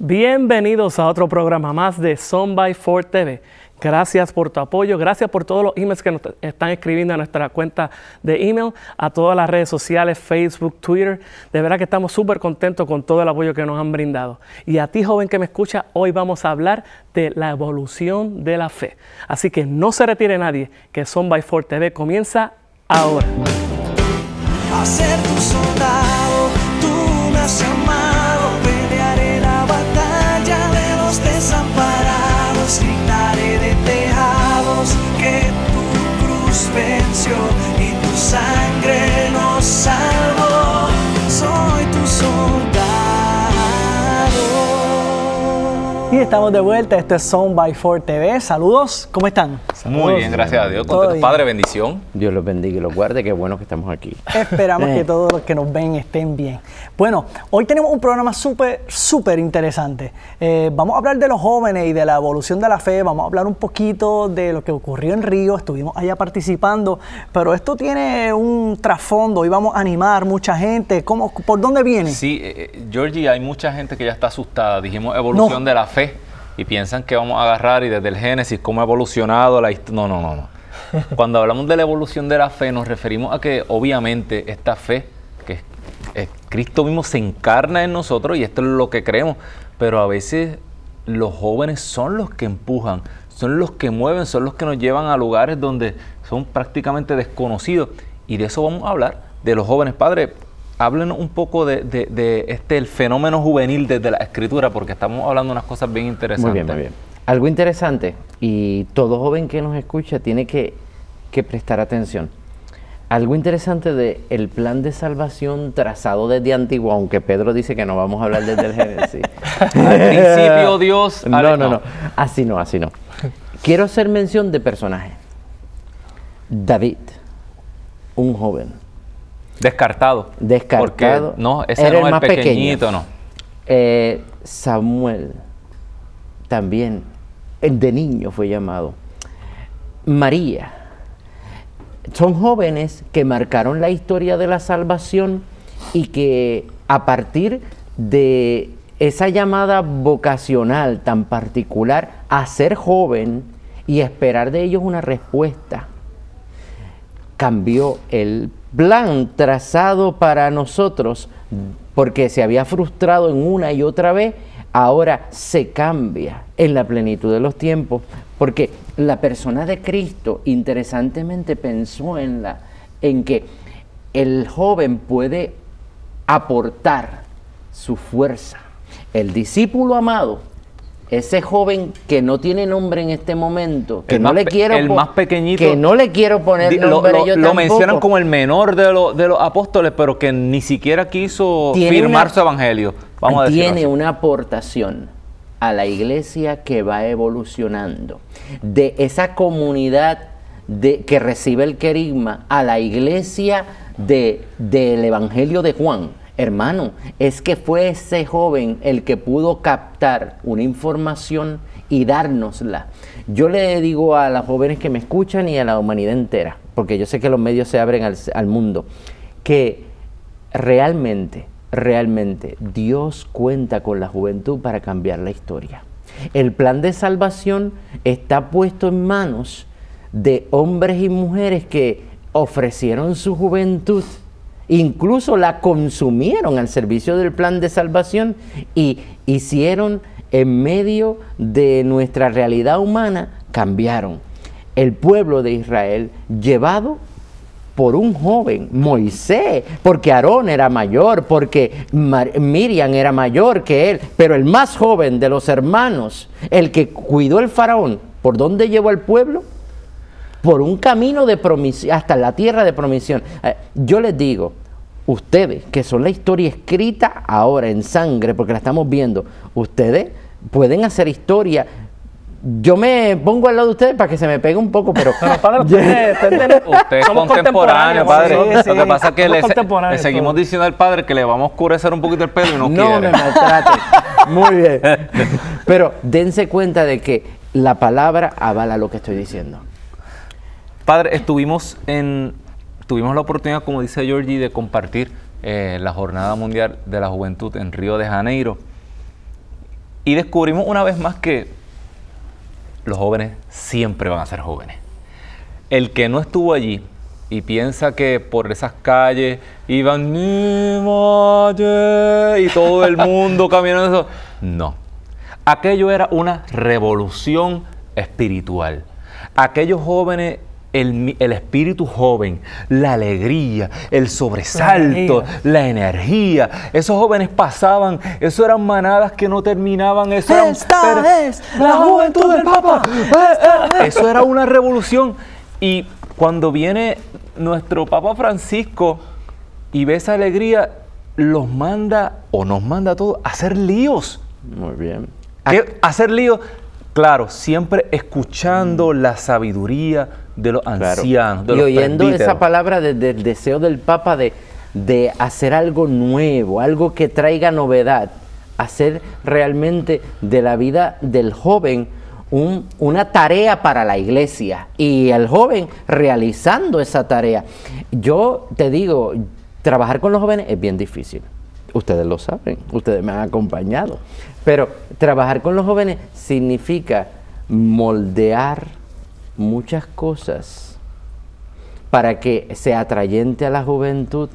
Bienvenidos a otro programa más de Son by 4 TV. Gracias por tu apoyo, gracias por todos los emails que nos están escribiendo a nuestra cuenta de email, a todas las redes sociales, Facebook, Twitter. De verdad que estamos súper contentos con todo el apoyo que nos han brindado. Y a ti, joven que me escucha, hoy vamos a hablar de la evolución de la fe. Así que no se retire nadie, que Son by 4 TV comienza ahora. A ser tu soldado, tú me has llamado, pelearé la batalla de los desamparados, gritaré de tejados que tu cruz venció y tu sangre nos salvó, soy tu soldado. Y estamos de vuelta, esto es Son by 4 TV, saludos, ¿cómo están? Muy bien, gracias a Dios. Padre, bendición. Dios los bendiga y los guarde. Qué bueno que estamos aquí. Esperamos que todos los que nos ven estén bien. Bueno, hoy tenemos un programa súper interesante. Vamos a hablar de los jóvenes y de la evolución de la fe. Vamos a hablar un poquito de lo que ocurrió en Río. Estuvimos allá participando, pero esto tiene un trasfondo y vamos a animar mucha gente. ¿Cómo, por dónde viene? Sí, Georgie, hay mucha gente que ya está asustada. Dijimos evolución de la fe. Y piensan que vamos a agarrar y desde el Génesis, cómo ha evolucionado la historia. No, no, no, no. Cuando hablamos de la evolución de la fe, nos referimos a que obviamente esta fe, que es Cristo mismo, se encarna en nosotros y esto es lo que creemos. Pero a veces los jóvenes son los que empujan, son los que mueven, son los que nos llevan a lugares donde son prácticamente desconocidos. Y de eso vamos a hablar, de los jóvenes. Padre, háblenos un poco del fenómeno juvenil desde la Escritura, porque estamos hablando de unas cosas bien interesantes. Muy bien, muy bien. Algo interesante, y todo joven que nos escucha tiene que prestar atención. Algo interesante del plan de salvación trazado desde antiguo, aunque Pedro dice que no vamos a hablar desde el Génesis. Al principio Dios... No, así no, así no. Quiero hacer mención de personajes. David, un joven. Descartado. Porque, no, ese era el más pequeñito, no. Samuel también, de niño fue llamado. María. Son jóvenes que marcaron la historia de la salvación y que a partir de esa llamada vocacional tan particular a ser joven y esperar de ellos una respuesta, cambió el plan trazado para nosotros, porque se había frustrado en una y otra vez, ahora se cambia en la plenitud de los tiempos, porque la persona de Cristo interesantemente pensó en que el joven puede aportar su fuerza. El discípulo amado, ese joven que no tiene nombre en este momento, que no le quiero poner nombre, lo mencionan como el menor de los apóstoles, pero que ni siquiera quiso firmar su evangelio. Vamos a decirlo así. Tiene una aportación a la iglesia que va evolucionando. De esa comunidad que recibe el querigma a la iglesia del evangelio de Juan. Hermano, es que fue ese joven el que pudo captar una información y dárnosla. Yo le digo a los jóvenes que me escuchan y a la humanidad entera, porque yo sé que los medios se abren al mundo, que realmente Dios cuenta con la juventud para cambiar la historia. El plan de salvación está puesto en manos de hombres y mujeres que ofrecieron su juventud. Incluso la consumieron al servicio del plan de salvación y hicieron en medio de nuestra realidad humana, cambiaron. El pueblo de Israel llevado por un joven, Moisés, porque Aarón era mayor, porque Miriam era mayor que él, pero el más joven de los hermanos, el que cuidó el faraón, ¿por dónde llevó al pueblo? Por un camino de promisión, hasta la tierra de promisión. Yo les digo, ustedes, que son la historia escrita ahora en sangre, porque la estamos viendo, ustedes pueden hacer historia. Yo me pongo al lado de ustedes para que se me pegue un poco, pero... No, padre, usted es contemporáneo, padre. Sí. Lo que pasa es que le seguimos diciendo al padre que le vamos a oscurecer un poquito el pelo y no quiere. No me maltrate. Muy bien. Pero dense cuenta de que la palabra avala lo que estoy diciendo. Padre, tuvimos la oportunidad, como dice Georgie, de compartir la Jornada Mundial de la Juventud en Río de Janeiro. Y descubrimos una vez más que los jóvenes siempre van a ser jóvenes. El que no estuvo allí y piensa que por esas calles iban y todo el mundo caminando eso, no. Aquello era una revolución espiritual. Aquellos jóvenes, el espíritu joven, la alegría, el sobresalto, la energía. Esos jóvenes pasaban, eso eran manadas que no terminaban. Eso ¡Esta es la juventud del Papa! Eso era una revolución. Y cuando viene nuestro Papa Francisco y ve esa alegría, los manda, o nos manda a todos, a hacer líos. Muy bien. A hacer líos, claro, siempre escuchando la sabiduría de los ancianos, de los presbíteros. Y oyendo esa palabra del deseo del Papa de hacer algo nuevo, algo que traiga novedad, hacer realmente de la vida del joven una tarea para la iglesia, y el joven realizando esa tarea. Yo te digo, trabajar con los jóvenes es bien difícil. Ustedes lo saben, ustedes me han acompañado. Pero trabajar con los jóvenes significa moldear muchas cosas para que sea atrayente a la juventud.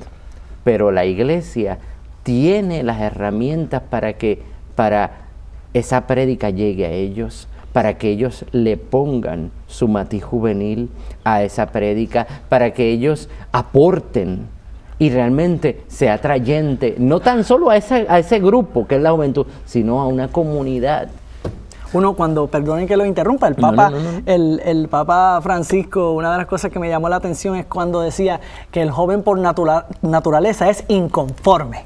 Pero la iglesia tiene las herramientas para esa prédica llegue a ellos, para que ellos le pongan su matiz juvenil a esa prédica, para que ellos aporten y realmente sea atrayente, no tan solo a ese grupo que es la juventud, sino a una comunidad. Uno cuando, perdonen que lo interrumpa, el Papa, el Papa Francisco, una de las cosas que me llamó la atención es cuando decía que el joven por naturaleza es inconforme.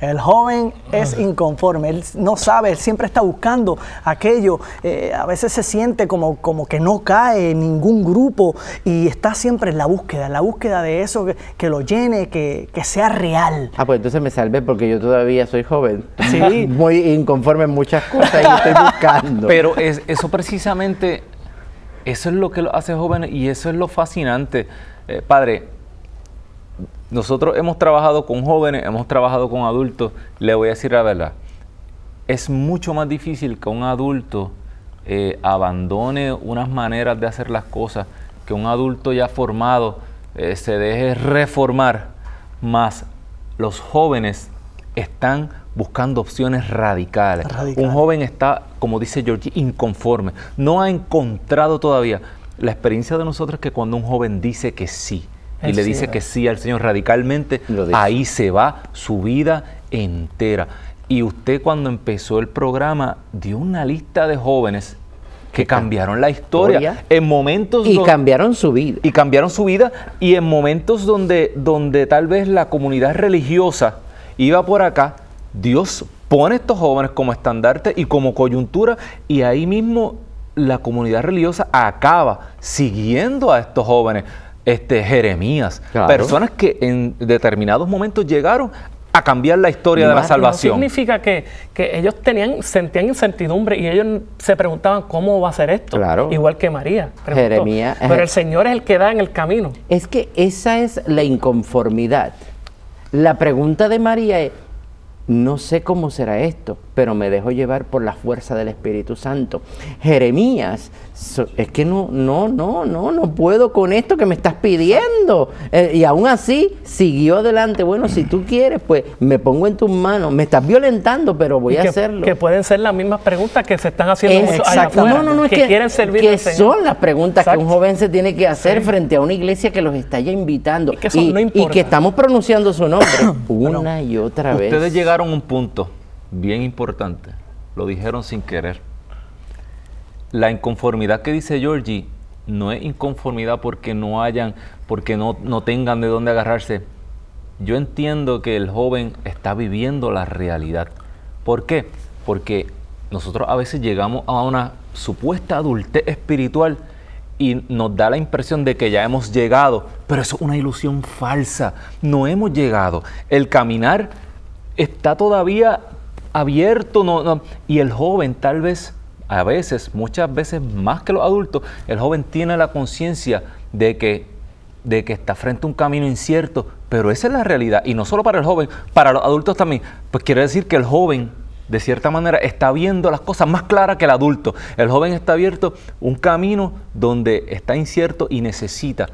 El joven es inconforme, él no sabe, él siempre está buscando aquello, a veces se siente como que no cae en ningún grupo y está siempre en la búsqueda de eso que lo llene, que sea real. Ah, pues entonces me salvé porque yo todavía soy joven, sí, muy inconforme en muchas cosas y estoy buscando. Pero eso precisamente, eso es lo que lo hace joven y eso es lo fascinante, padre. Nosotros hemos trabajado con jóvenes, hemos trabajado con adultos. Le voy a decir la verdad, es mucho más difícil que un adulto abandone unas maneras de hacer las cosas, que un adulto ya formado se deje reformar, más los jóvenes están buscando opciones radicales. Un joven está, como dice Georgie, inconforme, no ha encontrado todavía. La experiencia de nosotros es que cuando un joven dice que sí, y le dice que sí al Señor radicalmente, ahí se va su vida entera. Y usted cuando empezó el programa dio una lista de jóvenes que cambiaron la historia en momentos y cambiaron su vida. Y cambiaron su vida, y en momentos donde tal vez la comunidad religiosa iba por acá, Dios pone a estos jóvenes como estandarte y como coyuntura, y ahí mismo la comunidad religiosa acaba siguiendo a estos jóvenes. Jeremías, personas que en determinados momentos llegaron a cambiar la historia de la salvación. No significa que ellos sentían incertidumbre y ellos se preguntaban cómo va a ser esto, igual que María preguntó. Jeremías, pero el Señor es el que da en el camino. Es que esa es la inconformidad. La pregunta de María es: no sé cómo será esto, pero me dejo llevar por la fuerza del Espíritu Santo. Jeremías, es que no puedo con esto que me estás pidiendo. Y aún así, siguió adelante. Bueno, si tú quieres, pues me pongo en tus manos. Me estás violentando, pero voy a hacerlo. Que pueden ser las mismas preguntas que se están haciendo muchos allá afuera, que quieren servir al Señor. Son las preguntas que un joven se tiene que hacer frente a una iglesia que los está ya invitando. Y que estamos pronunciando su nombre una y otra vez. Ustedes llegaron a un punto bien importante, lo dijeron sin querer. La inconformidad que dice Georgie no es inconformidad porque no hayan, porque no tengan de dónde agarrarse. Yo entiendo que el joven está viviendo la realidad. ¿Por qué? Porque nosotros a veces llegamos a una supuesta adultez espiritual y nos da la impresión de que ya hemos llegado, pero eso es una ilusión falsa. No hemos llegado. El caminar está todavía abierto, y el joven tal vez, a veces, muchas veces más que los adultos, el joven tiene la conciencia de que está frente a un camino incierto, pero esa es la realidad, y no solo para el joven, para los adultos también. Pues quiere decir que el joven de cierta manera, está viendo las cosas más claras que el adulto. El joven está abierto un camino donde está incierto y necesita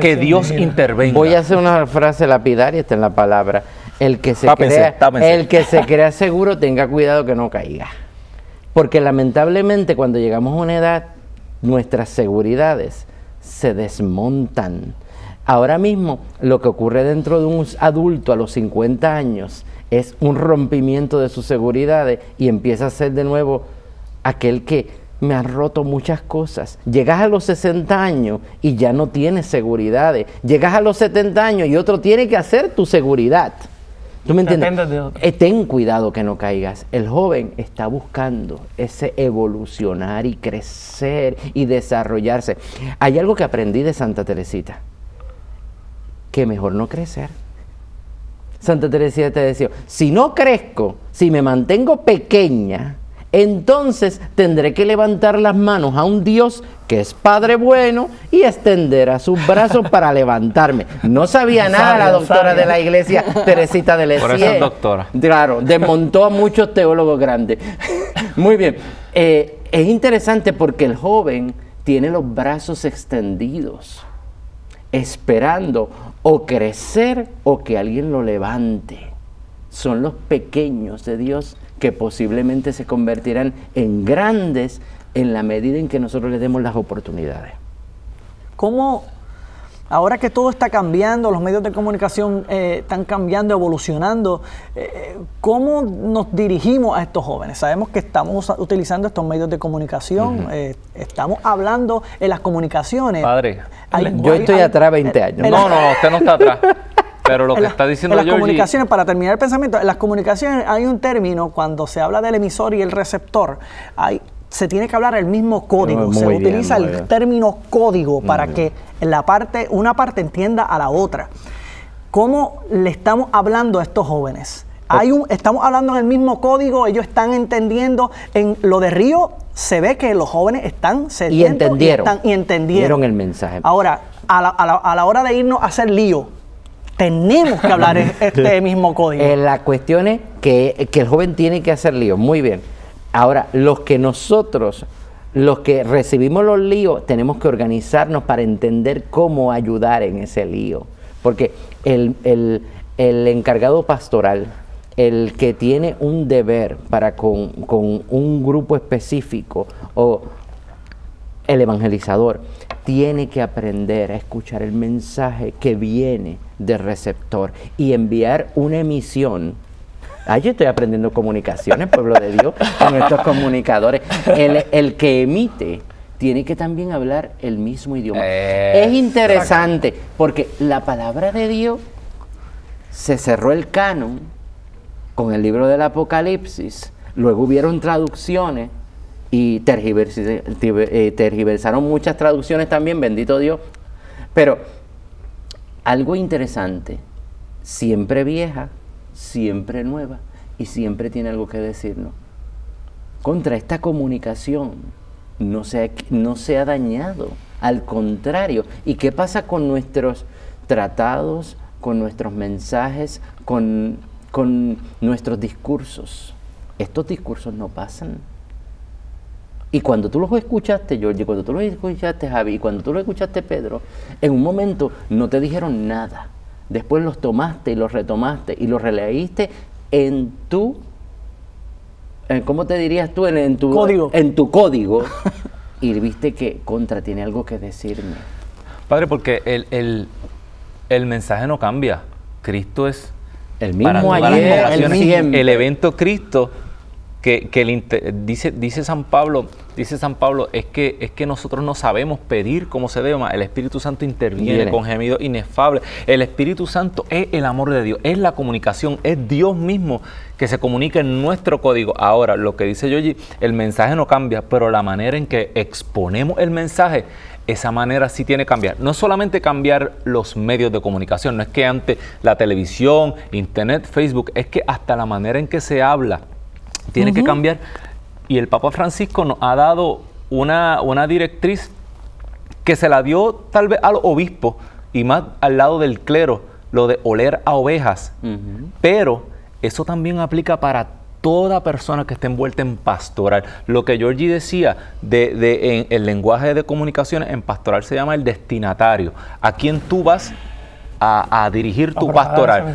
que Dios intervenga. Voy a hacer una frase lapidaria, está en la palabra. El que se crea seguro, tenga cuidado que no caiga. Porque lamentablemente cuando llegamos a una edad, nuestras seguridades se desmontan. Ahora mismo lo que ocurre dentro de un adulto a los 50 años es un rompimiento de sus seguridades y empieza a ser de nuevo aquel que me han roto muchas cosas. Llegas a los 60 años y ya no tienes seguridades. Llegas a los 70 años y otro tiene que hacer tu seguridad. ¿Tú me entiendes? Ten cuidado que no caigas. El joven está buscando ese evolucionar y crecer y desarrollarse. Hay algo que aprendí de Santa Teresita, que mejor no crecer. Santa Teresita te decía, si no crezco, si me mantengo pequeña, entonces tendré que levantar las manos a un Dios que es Padre bueno y extenderá sus brazos para levantarme. No sabía nada la doctora de la iglesia, Teresita de Lisieux. Por eso es doctora. Claro, desmontó a muchos teólogos grandes. Muy bien. Es interesante porque el joven tiene los brazos extendidos, esperando o crecer o que alguien lo levante. Son los pequeños de Dios que posiblemente se convertirán en grandes en la medida en que nosotros les demos las oportunidades. ¿Cómo, ahora que todo está cambiando, los medios de comunicación están cambiando, evolucionando, cómo nos dirigimos a estos jóvenes? Sabemos que estamos utilizando estos medios de comunicación, estamos hablando en las comunicaciones. Padre, yo estoy atrás 20 años. No, usted no está atrás. Pero lo que está diciendo Georgie... En las comunicaciones, para terminar el pensamiento, en las comunicaciones hay un término, cuando se habla del emisor y el receptor, se tiene que hablar el mismo código, se utiliza el término código para que una parte entienda a la otra. ¿Cómo le estamos hablando a estos jóvenes? Estamos hablando en el mismo código, ellos están entendiendo. En lo de Río se ve que los jóvenes están cediendo y entendieron el mensaje. Ahora, a la hora de irnos a hacer lío, tenemos que hablar este mismo código. La cuestión es que el joven tiene que hacer lío. Muy bien. Ahora, los que recibimos los líos, tenemos que organizarnos para entender cómo ayudar en ese lío. Porque el encargado pastoral, el que tiene un deber para con un grupo específico, o el evangelizador, tiene que aprender a escuchar el mensaje que viene del receptor y enviar una emisión. Yo estoy aprendiendo comunicaciones, pueblo de Dios, con estos comunicadores. El que emite tiene que también hablar el mismo idioma. Es interesante porque la palabra de Dios se cerró el canon con el libro del Apocalipsis. Luego hubieron traducciones y tergiversaron muchas traducciones también, bendito Dios. Pero algo interesante, siempre vieja, siempre nueva y siempre tiene algo que decirnos. Contra esta comunicación no se ha dañado, al contrario. ¿Y qué pasa con nuestros tratados, con nuestros mensajes, con nuestros discursos? Estos discursos no pasan. Y cuando tú los escuchaste, Georgie, cuando tú los escuchaste, Javi, y cuando tú los escuchaste, Pedro, en un momento no te dijeron nada. Después los tomaste y los retomaste y los releíste en tu... ¿Cómo te dirías tú? En tu código. En tu código. Y viste que tiene algo que decirme. Padre, porque el mensaje no cambia. Cristo es... El mismo ayer, el siempre. El evento Cristo... dice San Pablo, es que nosotros no sabemos pedir como se debe, el Espíritu Santo interviene con gemidos inefables. El Espíritu Santo es el amor de Dios, es la comunicación, es Dios mismo que se comunica en nuestro código. Ahora, lo que dice Georgie, el mensaje no cambia, pero la manera en que exponemos el mensaje, esa manera sí tiene que cambiar. No solamente cambiar los medios de comunicación, no es que antes la televisión, internet, Facebook, es que hasta la manera en que se habla tiene que cambiar. Y el Papa Francisco nos ha dado una directriz que se la dio tal vez a los obispos y más al lado del clero, lo de oler a ovejas. Pero eso también aplica para toda persona que esté envuelta en pastoral. Lo que Georgie decía en el lenguaje de comunicaciones, en pastoral se llama el destinatario. ¿A quién tú vas a dirigir tu pastoral?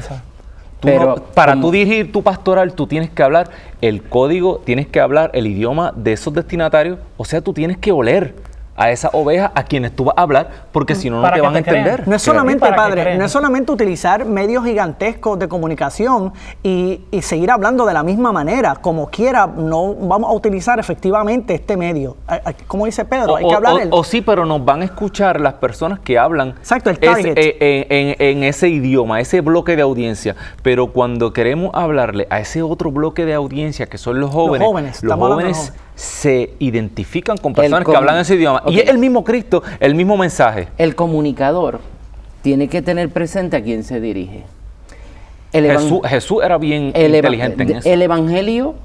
Para tú dirigir tu pastoral, tú tienes que hablar el código, tienes que hablar el idioma de esos destinatarios. O sea, tú tienes que oler a esas ovejas a quienes tú vas a hablar, porque si no, no te van a entender. No es solamente, padre, no es solamente utilizar medios gigantescos de comunicación y seguir hablando de la misma manera. Como quiera, no vamos a utilizar efectivamente este medio. Como dice Pedro, hay que hablar del... O sí, pero nos van a escuchar las personas que hablan. Exacto, el target. En ese idioma, ese bloque de audiencia. Pero cuando queremos hablarle a ese otro bloque de audiencia, que son los jóvenes, se identifican con personas que hablan ese idioma. Okay. Y es el mismo Cristo, el mismo mensaje. El comunicador tiene que tener presente a quién se dirige. Jesús era bien inteligente en eso. El Evangelio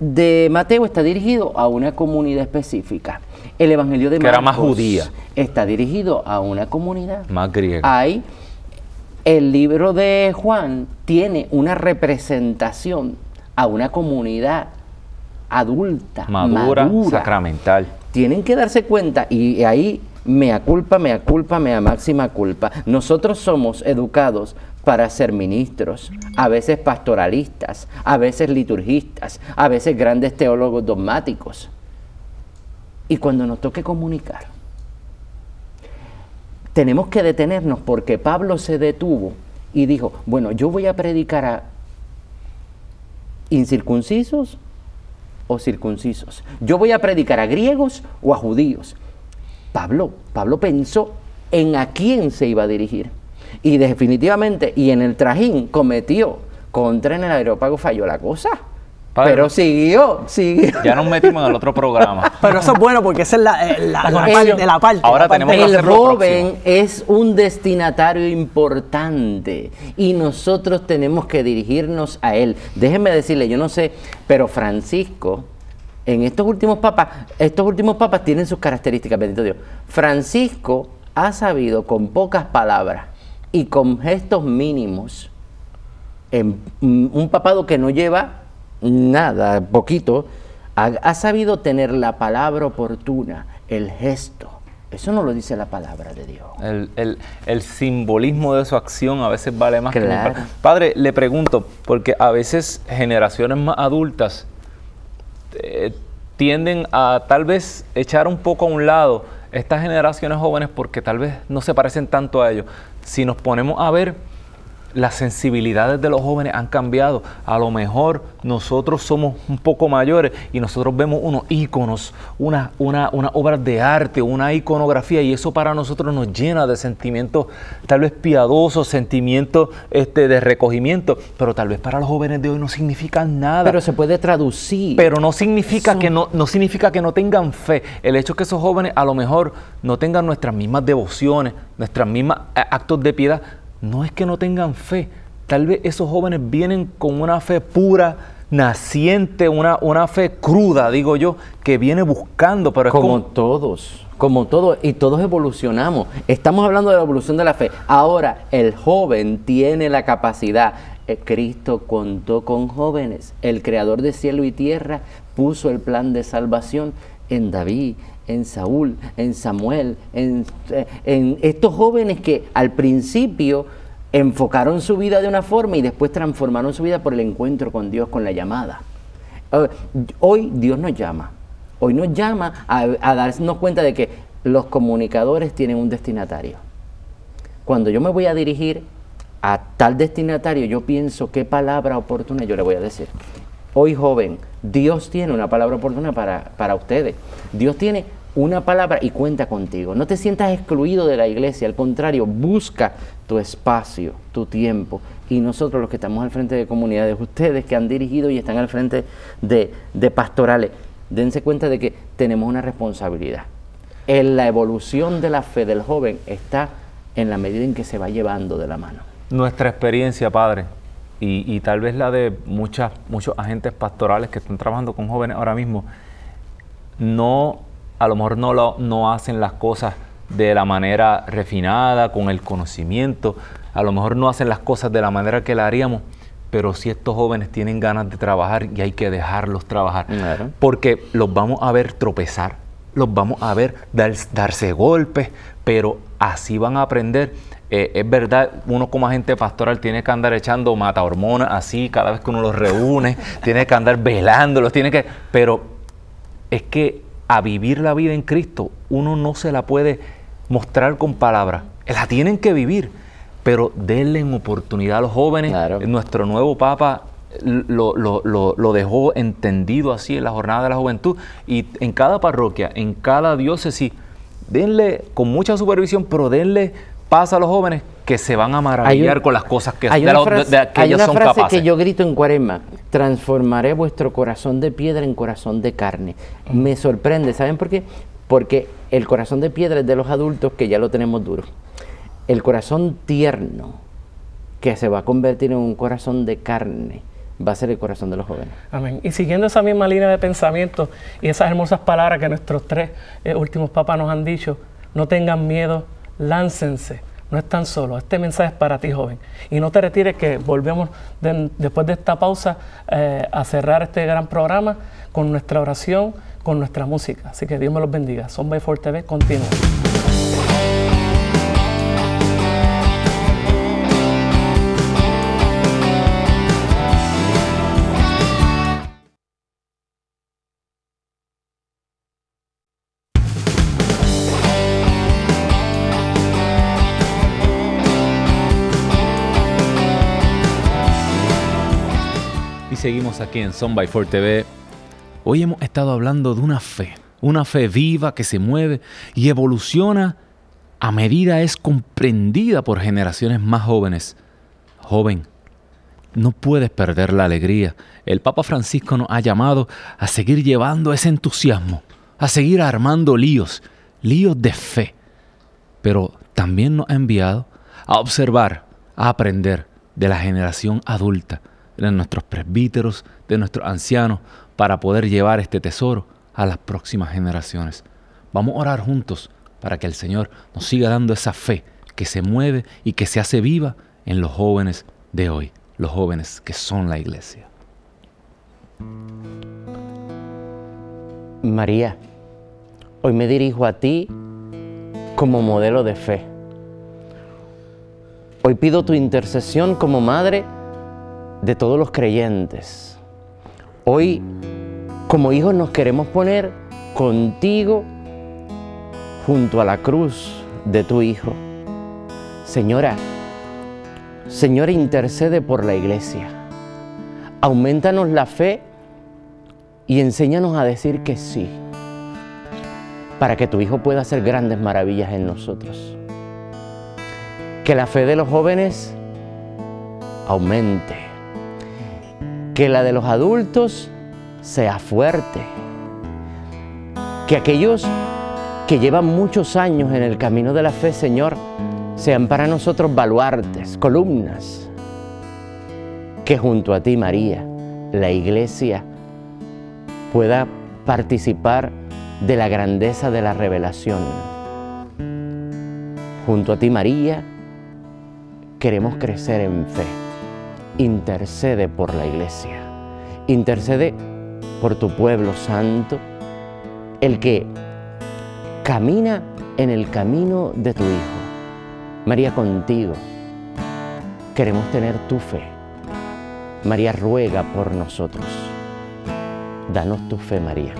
de Mateo está dirigido a una comunidad específica. El Evangelio de Marcos, que era más judía, está dirigido a una comunidad más griega. El libro de Juan tiene una representación a una comunidad adulta, madura, sacramental. Tienen que darse cuenta, y ahí mea máxima culpa. Nosotros somos educados para ser ministros, a veces pastoralistas, a veces liturgistas, a veces grandes teólogos dogmáticos. Y cuando nos toque comunicar, tenemos que detenernos, porque Pablo se detuvo y dijo, bueno, yo voy a predicar a incircuncisos o circuncisos. Yo voy a predicar a griegos o a judíos. Pablo pensó en a quién se iba a dirigir. Y definitivamente, y en el trajín cometió, contra en el aerópago falló la cosa. Padre, pero siguió. Ya nos metimos en el otro programa. Pero eso es bueno, porque esa es la parte. Ahora tenemos que hacer lo próximo. El joven es un destinatario importante y nosotros tenemos que dirigirnos a él. Déjenme decirle, yo no sé, pero Francisco, en estos últimos papas tienen sus características, bendito Dios. Francisco ha sabido, con pocas palabras y con gestos mínimos, en un papado que no lleva nada, poquito, ha sabido tener la palabra oportuna, el gesto. Eso no lo dice la palabra de Dios. El simbolismo de su acción a veces vale más que nunca. Padre, le pregunto, porque a veces generaciones más adultas tienden a tal vez echar un poco a un lado estas generaciones jóvenes porque tal vez no se parecen tanto a ellos. Si nos ponemos a ver, las sensibilidades de los jóvenes han cambiado. A lo mejor nosotros somos un poco mayores y nosotros vemos unos íconos, unas obras de arte, una iconografía, y eso para nosotros nos llena de sentimientos tal vez piadosos, sentimientos de recogimiento, pero tal vez para los jóvenes de hoy no significan nada. Pero se puede traducir. Pero no significa eso. No significa que no tengan fe. El hecho que esos jóvenes a lo mejor no tengan nuestras mismas devociones, nuestros mismos actos de piedad, no es que no tengan fe. Tal vez esos jóvenes vienen con una fe pura, naciente, una fe cruda, digo yo, que viene buscando. Pero es como todos, y todos evolucionamos. Estamos hablando de la evolución de la fe. Ahora, el joven tiene la capacidad. Cristo contó con jóvenes. El creador de cielo y tierra puso el plan de salvación en David, en Saúl, en Samuel, en estos jóvenes que al principio enfocaron su vida de una forma y después transformaron su vida por el encuentro con Dios, con la llamada. Hoy Dios nos llama. Hoy nos llama a darnos cuenta de que los comunicadores tienen un destinatario. Cuando yo me voy a dirigir a tal destinatario, yo pienso qué palabra oportuna yo le voy a decir. Hoy, joven, Dios tiene una palabra oportuna para ustedes. Dios tiene una palabra y cuenta contigo. No te sientas excluido de la iglesia. Al contrario, busca tu espacio, tu tiempo. Y nosotros, los que estamos al frente de comunidades, ustedes que han dirigido y están al frente de pastorales, dense cuenta de que tenemos una responsabilidad. En la evolución de la fe del joven está en la medida en que se va llevando de la mano. Nuestra experiencia, padre, y tal vez la de muchos agentes pastorales que están trabajando con jóvenes ahora mismo, a lo mejor no hacen las cosas de la manera refinada, con el conocimiento, a lo mejor no hacen las cosas de la manera que la haríamos, pero si estos jóvenes tienen ganas de trabajar y hay que dejarlos trabajar, claro, porque los vamos a ver tropezar, los vamos a ver darse golpes, pero así van a aprender. Es verdad, uno como agente pastoral tiene que andar echando mata hormonas así cada vez que uno los reúne, tiene que andar velándolos, tiene que... Pero es que a vivir la vida en Cristo uno no se la puede mostrar con palabras, la tienen que vivir, pero denle oportunidad a los jóvenes. Claro. Nuestro nuevo Papa lo dejó entendido así en la Jornada de la Juventud, y en cada parroquia, en cada diócesis, denle con mucha supervisión, pero denle paz a los jóvenes, que se van a maravillar con las cosas que ellos son capaces. Hay una frase que yo grito en Cuaresma: transformaré vuestro corazón de piedra en corazón de carne. Me sorprende, ¿saben por qué? Porque el corazón de piedra es de los adultos, que ya lo tenemos duro. El corazón tierno, que se va a convertir en un corazón de carne, va a ser el corazón de los jóvenes. Amén. Y siguiendo esa misma línea de pensamiento y esas hermosas palabras que nuestros tres últimos papas nos han dicho: no tengan miedo, láncense, no están solos. Este mensaje es para ti, joven. Y no te retires, que volvemos después de esta pausa a cerrar este gran programa con nuestra oración, con nuestra música. Así que Dios me los bendiga. Son by 4 TV, continúa. Seguimos aquí en Son by 4 TV. Hoy hemos estado hablando de una fe viva que se mueve y evoluciona a medida es comprendida por generaciones más jóvenes. Joven, no puedes perder la alegría. El Papa Francisco nos ha llamado a seguir llevando ese entusiasmo, a seguir armando líos de fe. Pero también nos ha enviado a observar, a aprender de la generación adulta, de nuestros presbíteros, de nuestros ancianos, para poder llevar este tesoro a las próximas generaciones. Vamos a orar juntos para que el Señor nos siga dando esa fe que se mueve y que se hace viva en los jóvenes de hoy, los jóvenes que son la iglesia. María, hoy me dirijo a ti como modelo de fe. Hoy pido tu intercesión como madre de todos los creyentes. Hoy, como hijos, nos queremos poner contigo junto a la cruz de tu Hijo. Señora, Señora, intercede por la iglesia. Auméntanos la fe y enséñanos a decir que sí, para que tu Hijo pueda hacer grandes maravillas en nosotros. Que la fe de los jóvenes aumente. Que la de los adultos sea fuerte. Que aquellos que llevan muchos años en el camino de la fe, Señor, sean para nosotros baluartes, columnas. Que junto a ti, María, la iglesia pueda participar de la grandeza de la revelación. Junto a ti, María, queremos crecer en fe. Intercede por la iglesia, intercede por tu pueblo santo, el que camina en el camino de tu Hijo. María, contigo queremos tener tu fe. María, ruega por nosotros. Danos tu fe, María.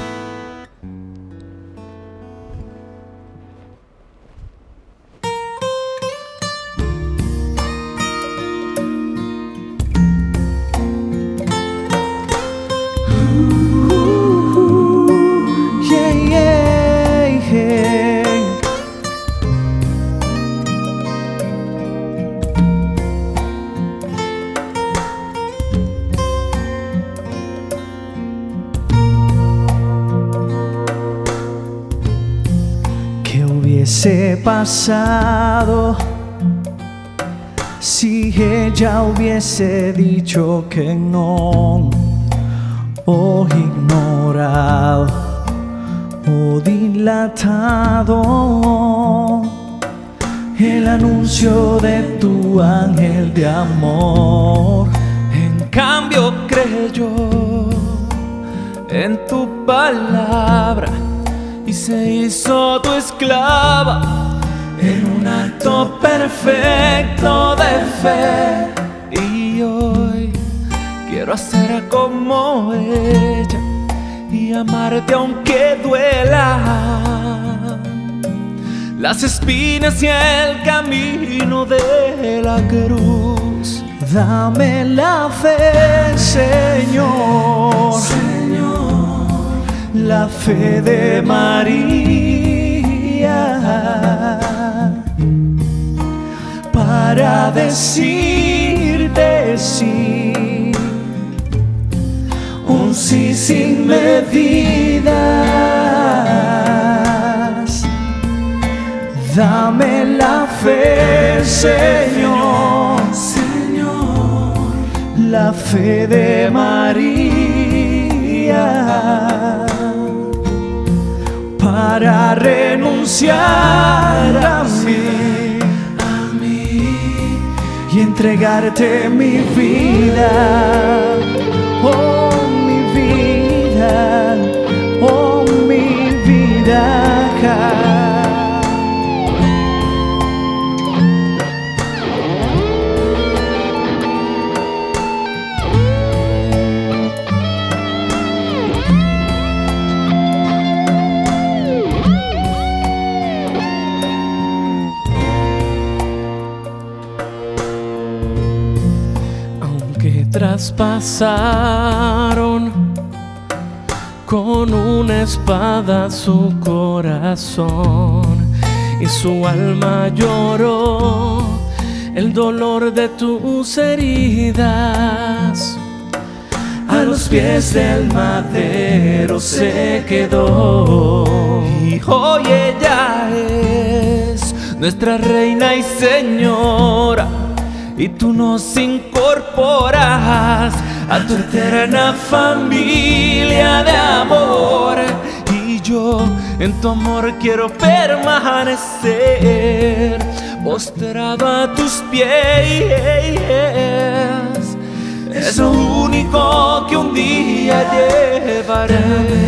Pasado, si ella hubiese dicho que no, o ignorado, o dilatado el anuncio de tu ángel de amor en cambio creyó en tu palabra y se hizo tu esclava en un acto perfecto de fe. Y hoy quiero hacer como ella y amarte aunque duela las espinas y el camino de la cruz. Dame la fe, Señor, Señor, la fe de María, para decirte sí, un sí sin medidas. Dame la fe, Señor, Señor, la fe de María, para renunciar a mí, y entregarte mi vida. Oh, mi vida, oh, mi vida. Traspasaron con una espada su corazón y su alma lloró el dolor de tus heridas. A los pies del madero se quedó, y hoy ella es nuestra reina y señora, y tú nos incorporas a tu eterna familia de amor. Y yo en tu amor quiero permanecer, postrado a tus pies. Es lo único que un día llevaré.